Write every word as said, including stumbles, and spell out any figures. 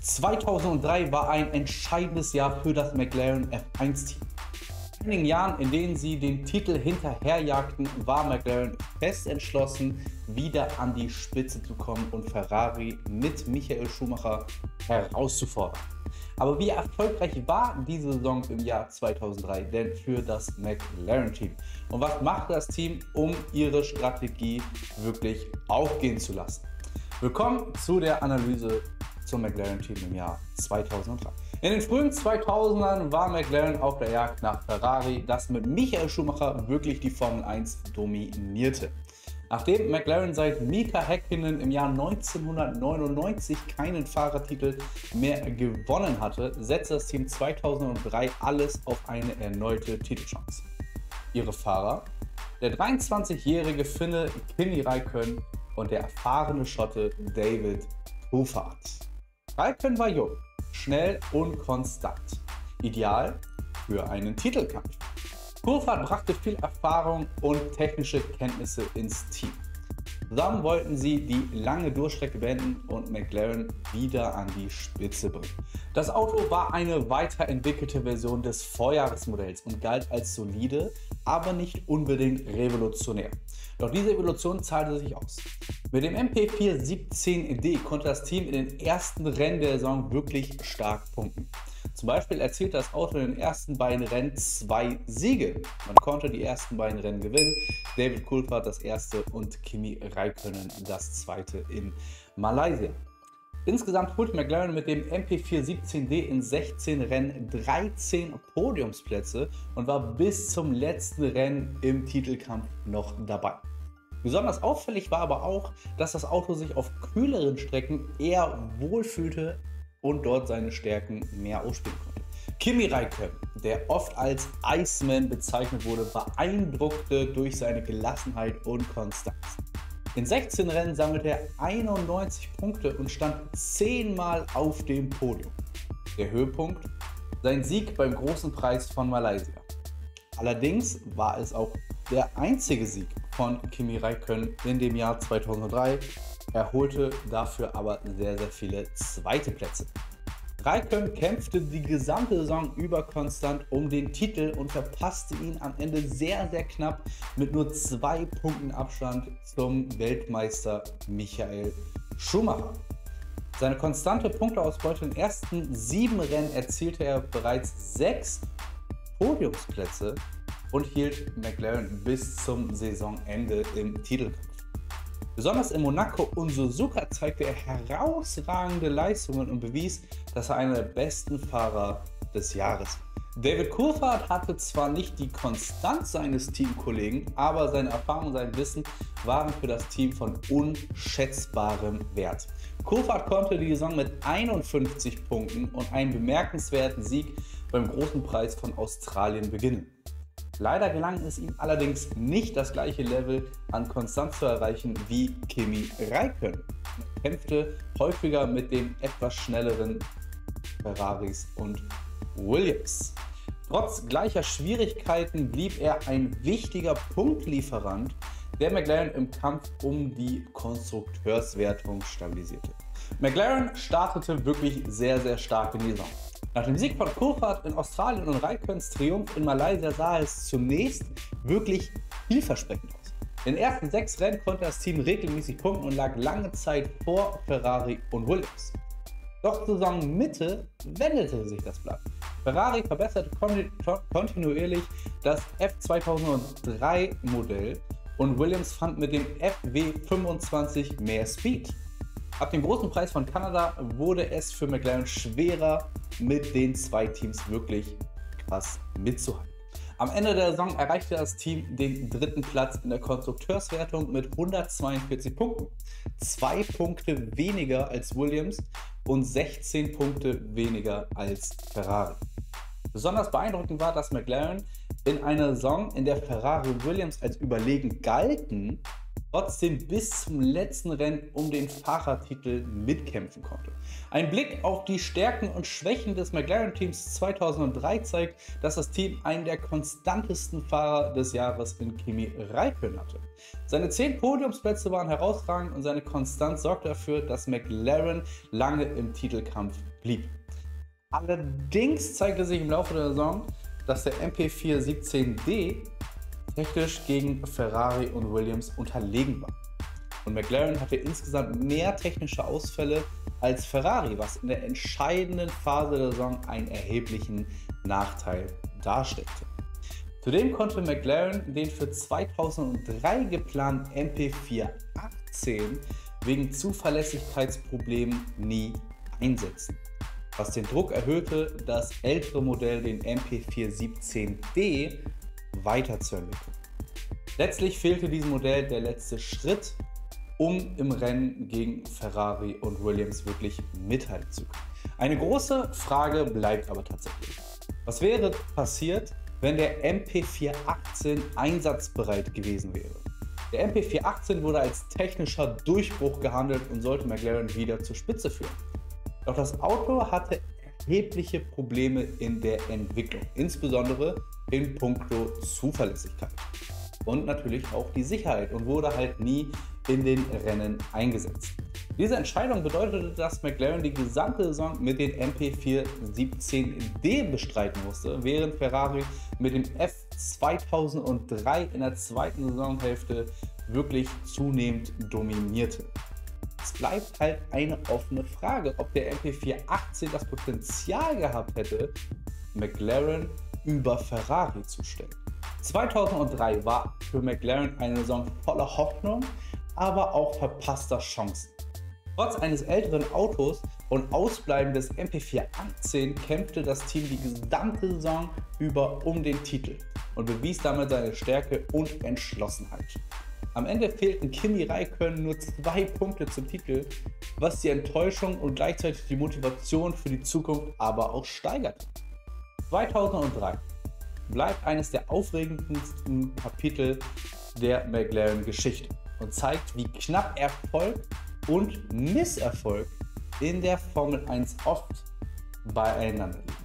zweitausenddrei war ein entscheidendes Jahr für das McLaren F eins Team. In den Jahren, in denen sie den Titel hinterherjagten, war McLaren fest entschlossen, wieder an die Spitze zu kommen und Ferrari mit Michael Schumacher herauszufordern. Aber wie erfolgreich war diese Saison im Jahr zweitausenddrei denn für das McLaren-Team? Und was macht das Team, um ihre Strategie wirklich aufgehen zu lassen? Willkommen zu der Analyse zum McLaren-Team im Jahr zweitausenddrei. In den frühen zweitausendern war McLaren auf der Jagd nach Ferrari, das mit Michael Schumacher wirklich die Formel eins dominierte. Nachdem McLaren seit Mika Häkkinen im Jahr neunzehnhundertneunundneunzig keinen Fahrertitel mehr gewonnen hatte, setzte das Team zweitausenddrei alles auf eine erneute Titelchance. Ihre Fahrer, der dreiundzwanzigjährige Finne Kimi Räikkönen und der erfahrene Schotte David Coulthard. Räikkönen war jung, schnell und konstant. Ideal für einen Titelkampf. Coulthard brachte viel Erfahrung und technische Kenntnisse ins Team. Zusammen wollten sie die lange Durchstrecke beenden und McLaren wieder an die Spitze bringen. Das Auto war eine weiterentwickelte Version des Vorjahresmodells und galt als solide, aber nicht unbedingt revolutionär. Doch diese Evolution zahlte sich aus. Mit dem M P vier siebzehn D konnte das Team in den ersten Rennen der Saison wirklich stark punkten. Zum Beispiel erzielte das Auto in den ersten beiden Rennen zwei Siege. Man konnte die ersten beiden Rennen gewinnen. David Coulthard das erste und Kimi Räikkönen das zweite in Malaysia. Insgesamt holte McLaren mit dem M P vier siebzehn D in sechzehn Rennen dreizehn Podiumsplätze und war bis zum letzten Rennen im Titelkampf noch dabei. Besonders auffällig war aber auch, dass das Auto sich auf kühleren Strecken eher wohlfühlte und dort seine Stärken mehr ausspielen konnte. Kimi Räikkönen, der oft als Iceman bezeichnet wurde, beeindruckte durch seine Gelassenheit und Konstanz. In sechzehn Rennen sammelte er einundneunzig Punkte und stand zehnmal auf dem Podium. Der Höhepunkt? Sein Sieg beim Großen Preis von Malaysia. Allerdings war es auch der einzige Sieg von Kimi Räikkönen in dem Jahr zweitausenddrei. Er holte dafür aber sehr, sehr viele zweite Plätze. Räikkönen kämpfte die gesamte Saison über konstant um den Titel und verpasste ihn am Ende sehr, sehr knapp mit nur zwei Punkten Abstand zum Weltmeister Michael Schumacher. Seine konstante Punkteausbeute in den ersten sieben Rennen erzielte er bereits sechs Podiumsplätze und hielt McLaren bis zum Saisonende im Titelkampf. Besonders in Monaco und Suzuka zeigte er herausragende Leistungen und bewies, dass er einer der besten Fahrer des Jahres war. David Coulthard hatte zwar nicht die Konstanz seines Teamkollegen, aber seine Erfahrung und sein Wissen waren für das Team von unschätzbarem Wert. Coulthard konnte die Saison mit einundfünfzig Punkten und einem bemerkenswerten Sieg beim Großen Preis von Australien beginnen. Leider gelang es ihm allerdings nicht, das gleiche Level an Konstanz zu erreichen wie Kimi Räikkönen. Er kämpfte häufiger mit den etwas schnelleren Ferraris und Williams. Trotz gleicher Schwierigkeiten blieb er ein wichtiger Punktlieferant, der McLaren im Kampf um die Konstrukteurswertung stabilisierte. McLaren startete wirklich sehr, sehr stark in die Saison. Nach dem Sieg von Coulthard in Australien und Räikkönens Triumph in Malaysia sah es zunächst wirklich vielversprechend aus. In den ersten sechs Rennen konnte das Team regelmäßig punkten und lag lange Zeit vor Ferrari und Williams. Doch zur Saisonmitte wendete sich das Blatt. Ferrari verbesserte kontinuierlich das F zweitausenddrei Modell und Williams fand mit dem F W fünfundzwanzig mehr Speed. Ab dem Großen Preis von Kanada wurde es für McLaren schwerer, mit den zwei Teams wirklich krass mitzuhalten. Am Ende der Saison erreichte das Team den dritten Platz in der Konstrukteurswertung mit hundertzweiundvierzig Punkten. Zwei Punkte weniger als Williams und sechzehn Punkte weniger als Ferrari. Besonders beeindruckend war, dass McLaren in einer Saison, in der Ferrari und Williams als überlegen galten, trotzdem bis zum letzten Rennen um den Fahrertitel mitkämpfen konnte. Ein Blick auf die Stärken und Schwächen des McLaren-Teams zweitausenddrei zeigt, dass das Team einen der konstantesten Fahrer des Jahres in Kimi Räikkönen hatte. Seine zehn Podiumsplätze waren herausragend und seine Konstanz sorgte dafür, dass McLaren lange im Titelkampf blieb. Allerdings zeigte sich im Laufe der Saison, dass der M P vier siebzehn D technisch gegen Ferrari und Williams unterlegen war. Und McLaren hatte insgesamt mehr technische Ausfälle als Ferrari, was in der entscheidenden Phase der Saison einen erheblichen Nachteil darstellte. Zudem konnte McLaren den für zweitausenddrei geplanten M P vier achtzehn wegen Zuverlässigkeitsproblemen nie einsetzen, was den Druck erhöhte, das ältere Modell, den M P vier siebzehn D, weiterzuentwickeln. Letztlich fehlte diesem Modell der letzte Schritt, um im Rennen gegen Ferrari und Williams wirklich mithalten zu können. Eine große Frage bleibt aber tatsächlich: Was wäre passiert, wenn der M P vier achtzehn einsatzbereit gewesen wäre? Der M P vier achtzehn wurde als technischer Durchbruch gehandelt und sollte McLaren wieder zur Spitze führen. Doch das Auto hatte erhebliche Probleme in der Entwicklung, insbesondere in puncto Zuverlässigkeit und natürlich auch die Sicherheit, und wurde halt nie in den Rennen eingesetzt. Diese Entscheidung bedeutete, dass McLaren die gesamte Saison mit dem M P vier siebzehn D bestreiten musste, während Ferrari mit dem F zweitausenddrei in der zweiten Saisonhälfte wirklich zunehmend dominierte. Es bleibt halt eine offene Frage, ob der M P vier achtzehn das Potenzial gehabt hätte, McLaren über Ferrari zu stellen. zweitausenddrei war für McLaren eine Saison voller Hoffnung, aber auch verpasster Chancen. Trotz eines älteren Autos und Ausbleiben des M P vier achtzehn kämpfte das Team die gesamte Saison über um den Titel und bewies damit seine Stärke und Entschlossenheit. Am Ende fehlten Kimi Räikkönen nur zwei Punkte zum Titel, was die Enttäuschung und gleichzeitig die Motivation für die Zukunft aber auch steigerte. zweitausenddrei bleibt eines der aufregendsten Kapitel der McLaren-Geschichte und zeigt, wie knapp Erfolg und Misserfolg in der Formel eins oft beieinander liegen.